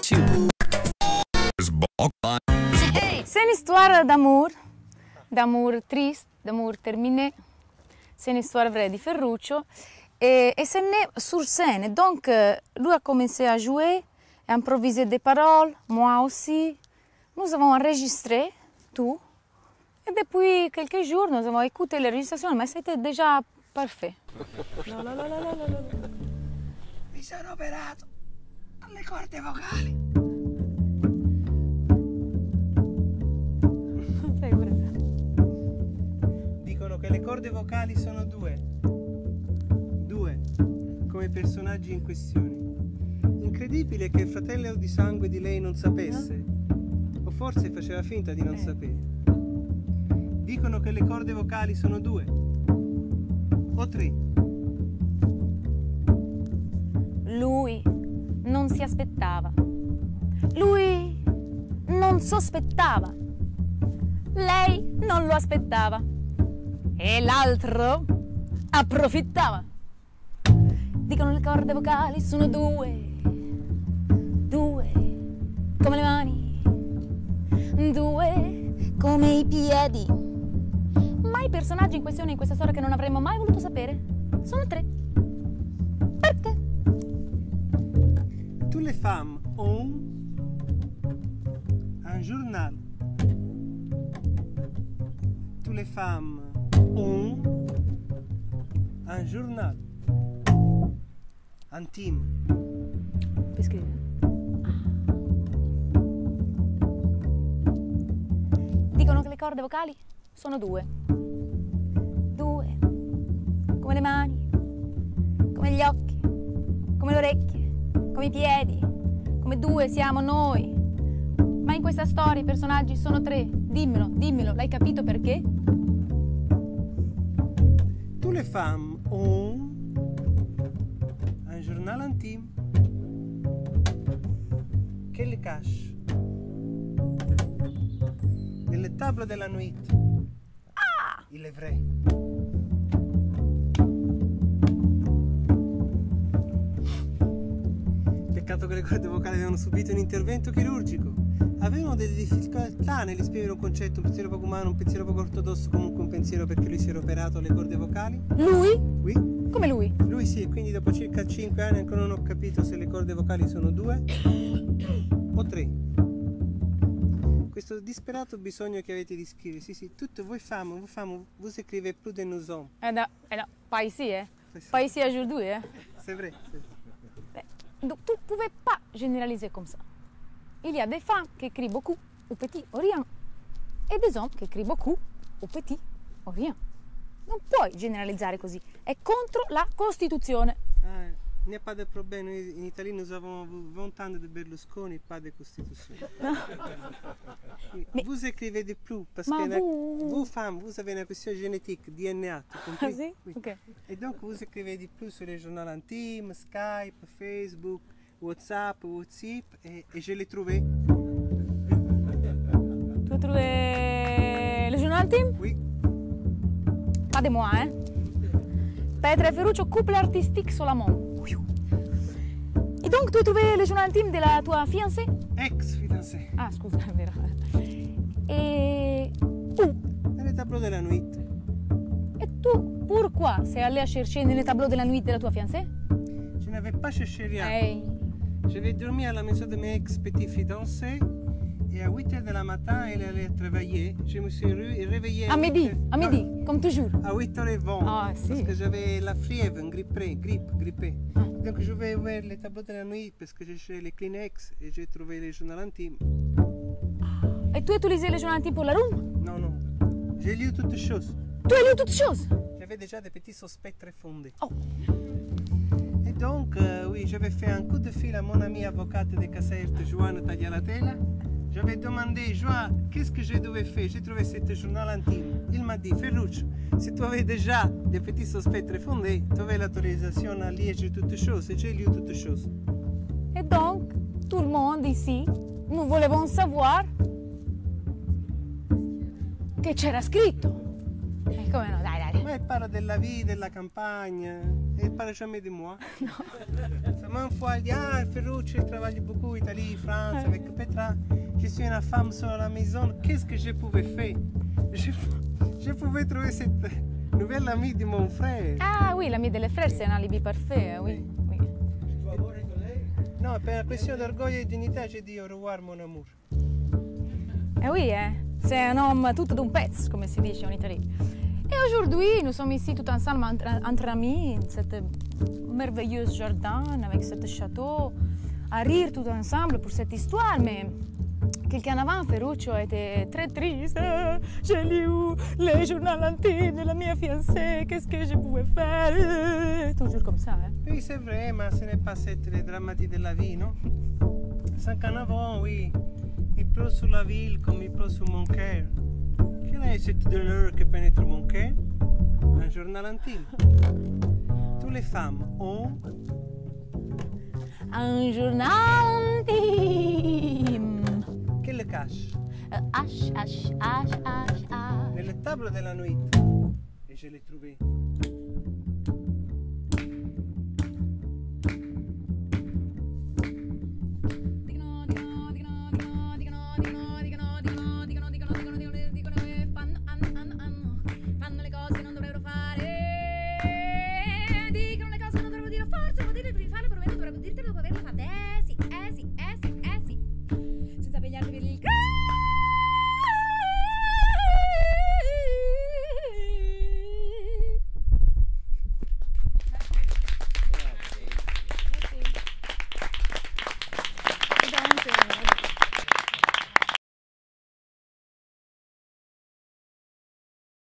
C'est une histoire d'amour, d'amour triste, d'amour terminé. C'est une histoire vraie di Ferruccio. Et c'est né sur scène. Donc, lui a commencé à jouer, à improviser des paroles, moi aussi. Nous avons enregistré tout. Et depuis quelques jours, nous avons écouté les registrations, mais c'était déjà parfait. Mi sono operato alle corde vocali. Dicono che le corde vocali sono due, come i personaggi in questione. Incredibile che il fratello di sangue di lei non sapesse, o forse faceva finta di non sapere. Dicono che le corde vocali sono 2 o 3. Lui non si aspettava. Lui non sospettava. Lei non lo aspettava. E l'altro approfittava. Dicono le corde vocali sono 2. 2 come le mani. 2 come i piedi. Ma i personaggi in questione in questa storia che non avremmo mai voluto sapere sono 3. Perché? Toutes les femmes ont un journal. Toutes les femmes ont un journal. Intime. Per scrivere. Dicono che le corde vocali sono 2. 2. Come le mani, come gli occhi, come le orecchie, come i piedi, come 2 siamo noi. Ma in questa storia i personaggi sono 3. Dimmelo, l'hai capito perché? Toutes les femmes ont un journal intime che le cache nelle table della nuit. Ah! Il est vrai. Peccato che le corde vocali avevano subito un intervento chirurgico. Avevano delle difficoltà nell'esprimere un concetto, un pensiero poco umano, un pensiero poco ortodosso, comunque un pensiero, perché lui si era operato alle corde vocali. Lui? Oui. Come lui? Lui sì, e quindi dopo circa 5 anni ancora non ho capito se le corde vocali sono 2 o 3. Questo disperato bisogno che avete di scrivere, sì, tutto voi scrivete più di nous hommes. Paesi aujourd'hui, C'est vrai. Tu ne pouvais pas généraliser comme ça. Il y a des femmes qui écrivent beaucoup au petit orient et des hommes qui écrivent beaucoup au petit orient. Non puoi generalizzare così, è contro la Costituzione. Il n'y a pas de problème, in Italia nous avons 20 ans de Berlusconi, pas de Constitution. Vous écrivez de plus, parce que vous femmes, vous avez une question génétique, DNA, tu comprends? Oui. Okay. Et donc vous écrivez de plus sur les journaux intimes, Skype, Facebook, WhatsApp, et je l'ai trouvé. Tu as trouvé les journaux intimes? Oui. Pas de moi, hein? Petra et Ferruccio, couple artistique solamente. Et donc, tu as trouvé le journal intime de la tua fiancée? Ex-fiancée. Ah, scusa, è vero. Et où? Dans les tableaux de la nuit. Et tu, pourquoi c'est allé chercher dans les tableaux de la nuit de la tua fiancée? Je n'avais pas cherché rien. Hey. Je vais dormir à la maison de mes ex-petits-fiancés et à 8 h de la matin, elle allait travailler. Je me suis réveillée. À midi, comme toujours. À 8 h 20. Ah, si. Parce que j'avais la fièvre, grippée. Ah. Donc je vais ouvrir les tableaux de la nuit parce que j'ai cherché les Kleenex et j'ai trouvé les journaux intimes. Et tu as utilisé les journaux intimes pour la room? Non. J'ai lu toutes choses. Tu as lu toutes choses? J'avais déjà des petits suspects très fondés. Oh. Et donc, oui, j'avais fait un coup de fil à mon amie avocate de Caserta, Giovanna Tagliaratella. J'avais demandé, Joan, qu'est-ce que je devais faire? J'ai trouvé ce journal intime. Il m'a dit, Ferruccio, si tu avais déjà des petits suspects très fondés, tu avais l'autorisation à lire toutes choses, et j'ai lu toutes choses. Et donc, tout le monde ici, nous voulons savoir che c'era scritto. E come no, dai. Ma parla della vita, della campagna, e parla jamais di moi. No. non puoi dire, ah, Ferruccio lavora molto in Italia, in Francia, con Petra. Je suis una femme sulla maison, qu'est-ce que je pouvais faire? Je pouvais trouver cette nouvelle amie de mon frère. Ah oui, l'amie delle frères, c'est un alibi parfait, oui. Tu amore con lei? No, per una questione d'orgoglio e dignità, j'ai dit au revoir, mon amour. Eh oui, c'est un homme tutto d'un pezzo, come si dice in Italia. Et aujourd'hui, nous sommes ici tout ensemble entre amis, dans ce merveilleux jardin, avec ce château, à rire tout ensemble pour cette histoire. Mais quelqu'un avant, Ferruccio, était très triste. J'ai lu les journaux intimes de la mia fiancée, qu'est-ce que je pouvais faire? Toujours comme ça. Hein? Oui, c'est vrai, mais ce n'est pas cette les dramatiques de la vie, non? 5 ans avant, oui. Il pleut sur la ville comme il pleut sur mon cœur. Quelle est cette douleur qui pénètre mon cœur? Un journal intime. Toutes les femmes ont... un journal intime. Che le cache? Nelle tavole della nuit. E je l'ai trouvé.